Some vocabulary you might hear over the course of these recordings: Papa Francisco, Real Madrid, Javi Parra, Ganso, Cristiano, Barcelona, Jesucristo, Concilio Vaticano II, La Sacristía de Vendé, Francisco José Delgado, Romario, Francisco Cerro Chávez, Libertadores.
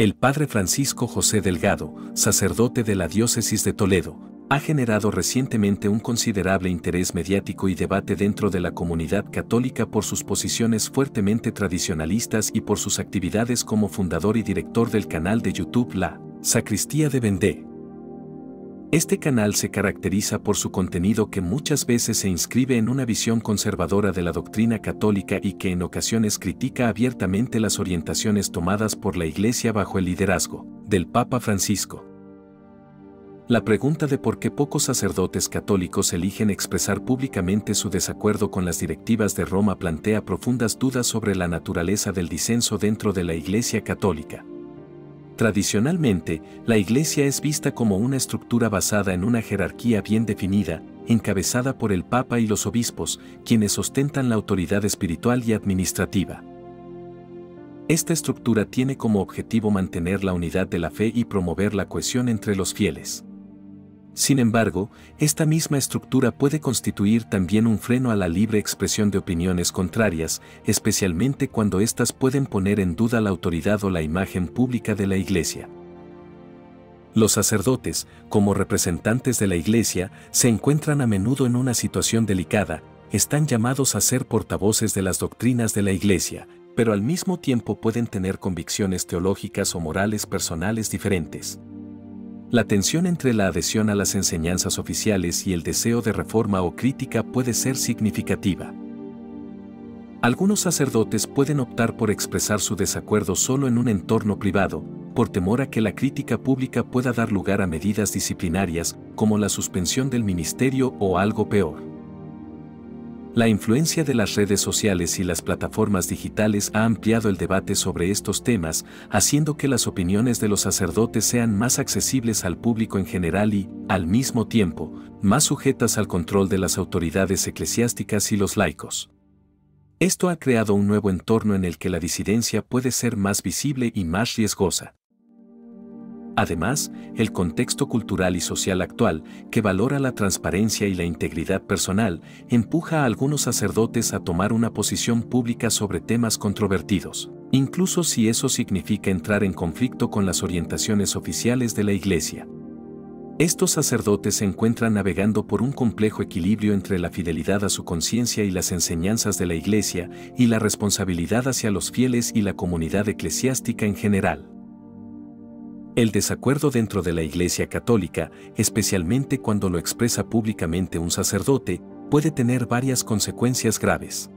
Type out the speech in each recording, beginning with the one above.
El padre Francisco José Delgado, sacerdote de la diócesis de Toledo, ha generado recientemente un considerable interés mediático y debate dentro de la comunidad católica por sus posiciones fuertemente tradicionalistas y por sus actividades como fundador y director del canal de YouTube La Sacristía de Vendé. Este canal se caracteriza por su contenido que muchas veces se inscribe en una visión conservadora de la doctrina católica y que en ocasiones critica abiertamente las orientaciones tomadas por la Iglesia bajo el liderazgo del Papa Francisco. La pregunta de por qué pocos sacerdotes católicos eligen expresar públicamente su desacuerdo con las directivas de Roma plantea profundas dudas sobre la naturaleza del disenso dentro de la Iglesia católica. Tradicionalmente, la Iglesia es vista como una estructura basada en una jerarquía bien definida, encabezada por el Papa y los obispos, quienes ostentan la autoridad espiritual y administrativa. Esta estructura tiene como objetivo mantener la unidad de la fe y promover la cohesión entre los fieles. Sin embargo, esta misma estructura puede constituir también un freno a la libre expresión de opiniones contrarias, especialmente cuando éstas pueden poner en duda la autoridad o la imagen pública de la Iglesia. Los sacerdotes, como representantes de la Iglesia, se encuentran a menudo en una situación delicada, están llamados a ser portavoces de las doctrinas de la Iglesia, pero al mismo tiempo pueden tener convicciones teológicas o morales personales diferentes. La tensión entre la adhesión a las enseñanzas oficiales y el deseo de reforma o crítica puede ser significativa. Algunos sacerdotes pueden optar por expresar su desacuerdo solo en un entorno privado, por temor a que la crítica pública pueda dar lugar a medidas disciplinarias, como la suspensión del ministerio o algo peor. La influencia de las redes sociales y las plataformas digitales ha ampliado el debate sobre estos temas, haciendo que las opiniones de los sacerdotes sean más accesibles al público en general y, al mismo tiempo, más sujetas al control de las autoridades eclesiásticas y los laicos. Esto ha creado un nuevo entorno en el que la disidencia puede ser más visible y más riesgosa. Además, el contexto cultural y social actual, que valora la transparencia y la integridad personal, empuja a algunos sacerdotes a tomar una posición pública sobre temas controvertidos, incluso si eso significa entrar en conflicto con las orientaciones oficiales de la Iglesia. Estos sacerdotes se encuentran navegando por un complejo equilibrio entre la fidelidad a su conciencia y las enseñanzas de la Iglesia, y la responsabilidad hacia los fieles y la comunidad eclesiástica en general. El desacuerdo dentro de la Iglesia católica, especialmente cuando lo expresa públicamente un sacerdote, puede tener varias consecuencias graves.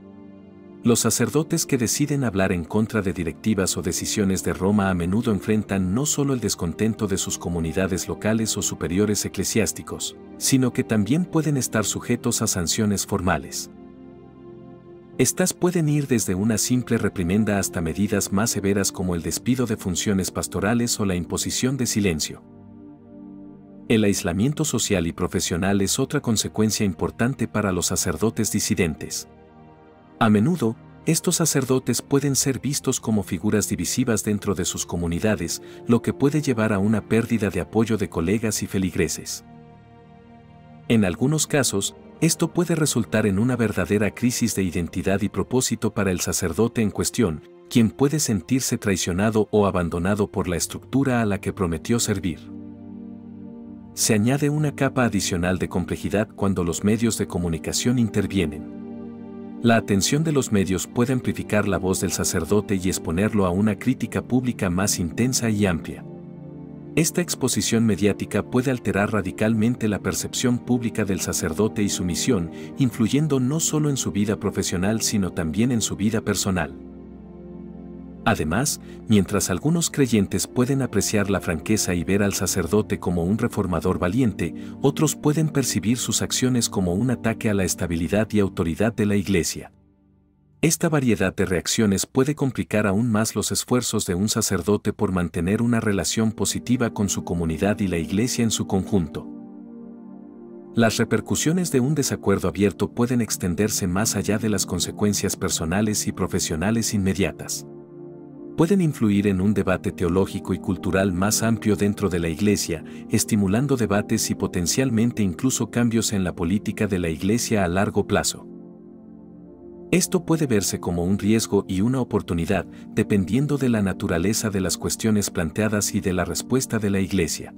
Los sacerdotes que deciden hablar en contra de directivas o decisiones de Roma a menudo enfrentan no solo el descontento de sus comunidades locales o superiores eclesiásticos, sino que también pueden estar sujetos a sanciones formales. Estas pueden ir desde una simple reprimenda hasta medidas más severas como el despido de funciones pastorales o la imposición de silencio. El aislamiento social y profesional es otra consecuencia importante para los sacerdotes disidentes. A menudo, estos sacerdotes pueden ser vistos como figuras divisivas dentro de sus comunidades, lo que puede llevar a una pérdida de apoyo de colegas y feligreses. En algunos casos, esto puede resultar en una verdadera crisis de identidad y propósito para el sacerdote en cuestión, quien puede sentirse traicionado o abandonado por la estructura a la que prometió servir. Se añade una capa adicional de complejidad cuando los medios de comunicación intervienen. La atención de los medios puede amplificar la voz del sacerdote y exponerlo a una crítica pública más intensa y amplia. Esta exposición mediática puede alterar radicalmente la percepción pública del sacerdote y su misión, influyendo no solo en su vida profesional sino también en su vida personal. Además, mientras algunos creyentes pueden apreciar la franqueza y ver al sacerdote como un reformador valiente, otros pueden percibir sus acciones como un ataque a la estabilidad y autoridad de la Iglesia. Esta variedad de reacciones puede complicar aún más los esfuerzos de un sacerdote por mantener una relación positiva con su comunidad y la Iglesia en su conjunto. Las repercusiones de un desacuerdo abierto pueden extenderse más allá de las consecuencias personales y profesionales inmediatas. Pueden influir en un debate teológico y cultural más amplio dentro de la Iglesia, estimulando debates y potencialmente incluso cambios en la política de la Iglesia a largo plazo. Esto puede verse como un riesgo y una oportunidad, dependiendo de la naturaleza de las cuestiones planteadas y de la respuesta de la Iglesia.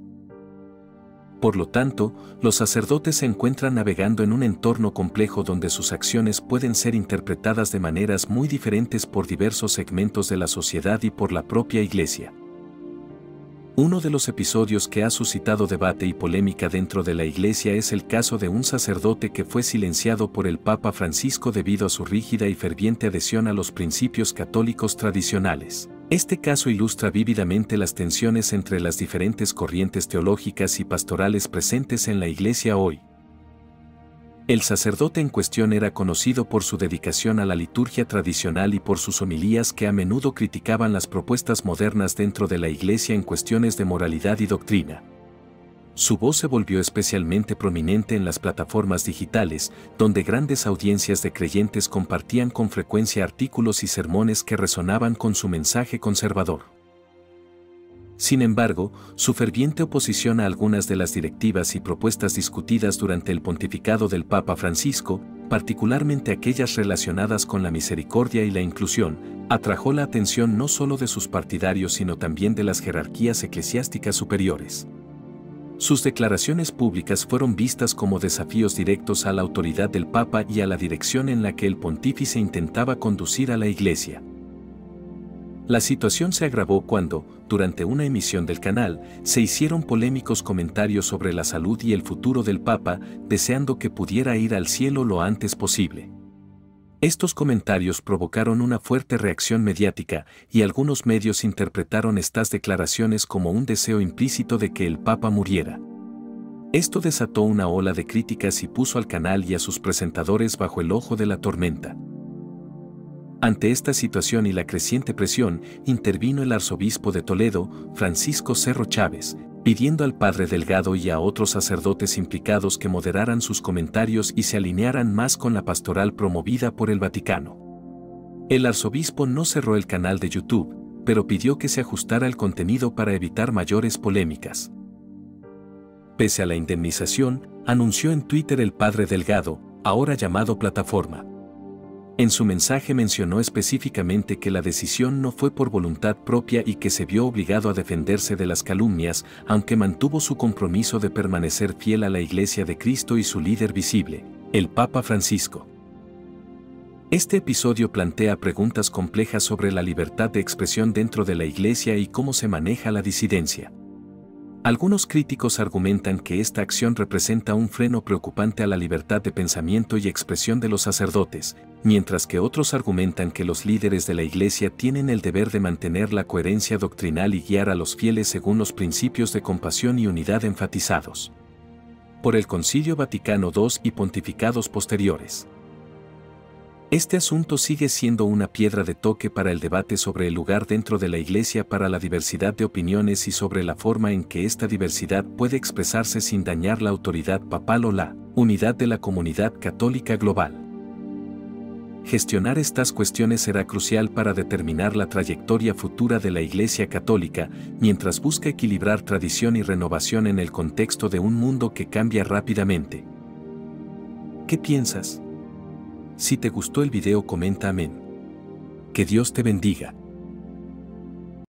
Por lo tanto, los sacerdotes se encuentran navegando en un entorno complejo donde sus acciones pueden ser interpretadas de maneras muy diferentes por diversos segmentos de la sociedad y por la propia Iglesia. Uno de los episodios que ha suscitado debate y polémica dentro de la Iglesia es el caso de un sacerdote que fue silenciado por el Papa Francisco debido a su rígida y ferviente adhesión a los principios católicos tradicionales. Este caso ilustra vívidamente las tensiones entre las diferentes corrientes teológicas y pastorales presentes en la Iglesia hoy. El sacerdote en cuestión era conocido por su dedicación a la liturgia tradicional y por sus homilías que a menudo criticaban las propuestas modernas dentro de la Iglesia en cuestiones de moralidad y doctrina. Su voz se volvió especialmente prominente en las plataformas digitales, donde grandes audiencias de creyentes compartían con frecuencia artículos y sermones que resonaban con su mensaje conservador. Sin embargo, su ferviente oposición a algunas de las directivas y propuestas discutidas durante el pontificado del Papa Francisco, particularmente aquellas relacionadas con la misericordia y la inclusión, atrajo la atención no solo de sus partidarios sino también de las jerarquías eclesiásticas superiores. Sus declaraciones públicas fueron vistas como desafíos directos a la autoridad del Papa y a la dirección en la que el pontífice intentaba conducir a la Iglesia. La situación se agravó cuando, durante una emisión del canal, se hicieron polémicos comentarios sobre la salud y el futuro del Papa, deseando que pudiera ir al cielo lo antes posible. Estos comentarios provocaron una fuerte reacción mediática, y algunos medios interpretaron estas declaraciones como un deseo implícito de que el Papa muriera. Esto desató una ola de críticas y puso al canal y a sus presentadores bajo el ojo de la tormenta. Ante esta situación y la creciente presión, intervino el arzobispo de Toledo, Francisco Cerro Chávez, pidiendo al padre Delgado y a otros sacerdotes implicados que moderaran sus comentarios y se alinearan más con la pastoral promovida por el Vaticano. El arzobispo no cerró el canal de YouTube, pero pidió que se ajustara el contenido para evitar mayores polémicas. Pese a la indemnización, anunció en Twitter el padre Delgado, ahora llamado Plataforma. En su mensaje mencionó específicamente que la decisión no fue por voluntad propia y que se vio obligado a defenderse de las calumnias, aunque mantuvo su compromiso de permanecer fiel a la Iglesia de Cristo y su líder visible, el Papa Francisco. Este episodio plantea preguntas complejas sobre la libertad de expresión dentro de la Iglesia y cómo se maneja la disidencia. Algunos críticos argumentan que esta acción representa un freno preocupante a la libertad de pensamiento y expresión de los sacerdotes, mientras que otros argumentan que los líderes de la Iglesia tienen el deber de mantener la coherencia doctrinal y guiar a los fieles según los principios de compasión y unidad enfatizados por el Concilio Vaticano II y pontificados posteriores. Este asunto sigue siendo una piedra de toque para el debate sobre el lugar dentro de la Iglesia para la diversidad de opiniones y sobre la forma en que esta diversidad puede expresarse sin dañar la autoridad papal o la unidad de la comunidad católica global. Gestionar estas cuestiones será crucial para determinar la trayectoria futura de la Iglesia católica, mientras busca equilibrar tradición y renovación en el contexto de un mundo que cambia rápidamente. ¿Qué piensas? Si te gustó el video, comenta amén. Que Dios te bendiga.